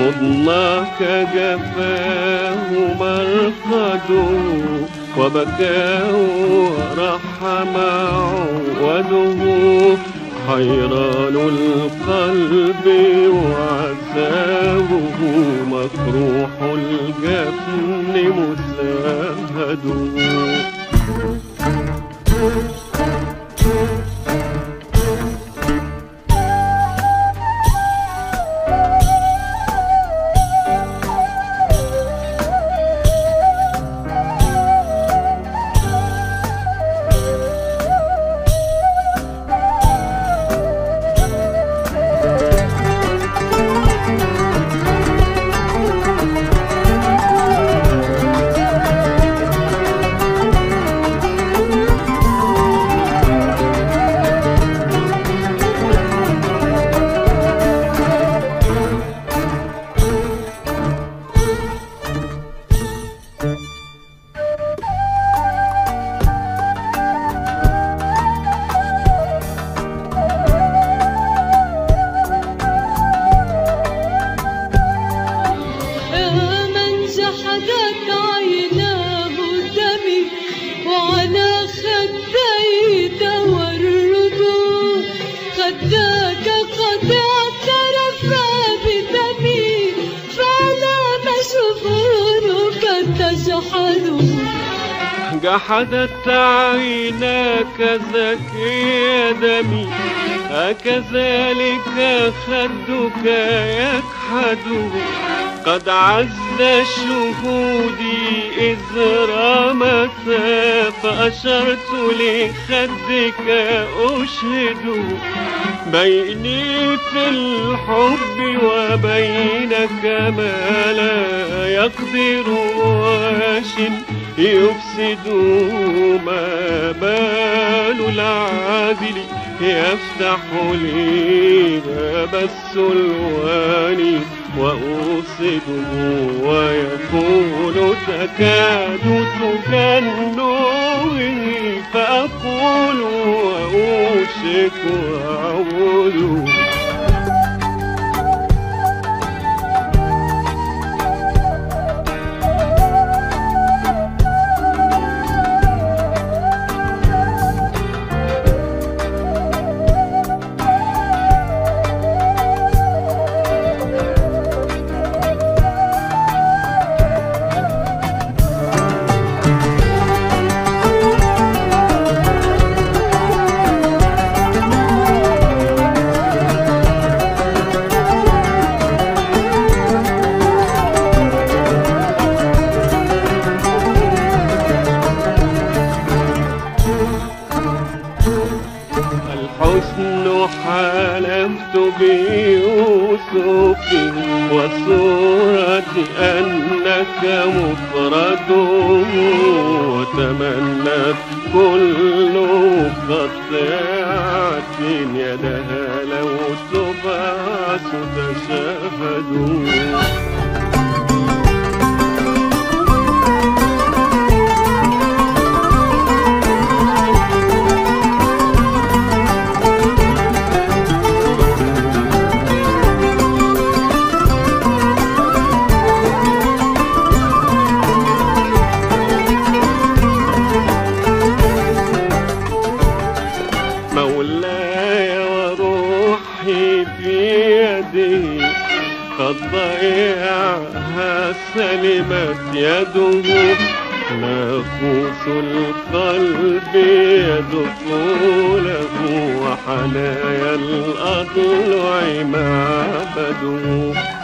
مضناك جفاه مرقده وبكاه رحم عوده حيران القلب وعذابه مفروح الجفن مساهده. جحدت عيناك زكي دمي أكذلك خدك يكحد قد عز شهودي إذ رمت فأشرت لخدك أشهد بيني في الحب وبينك ما لا يقدر واش يفسد ما بال العادل يفتح لي باب السلوان وأوصده ويقول تكاد تجنبني فأقول وأوشك وأعود. الحسن حلمت بيوسف وصورة أنك مفرد وتمنت كل قطيعة يدها لو تبعث تشهد. قد ضيعها سلمت يده ناقوس القلب يدق له وحنايا الأضلع معبده.